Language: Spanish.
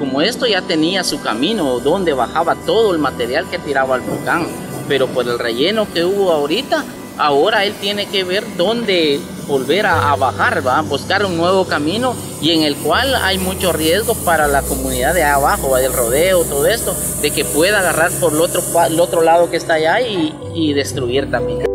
Como esto ya tenía su camino donde bajaba todo el material que tiraba al volcán, pero por el relleno que hubo ahorita, ahora él tiene que ver dónde volver a bajar, ¿va? Buscar un nuevo camino y en el cual hay mucho riesgo para la comunidad de abajo, del rodeo, todo esto, de que pueda agarrar por el otro lado que está allá y destruir también.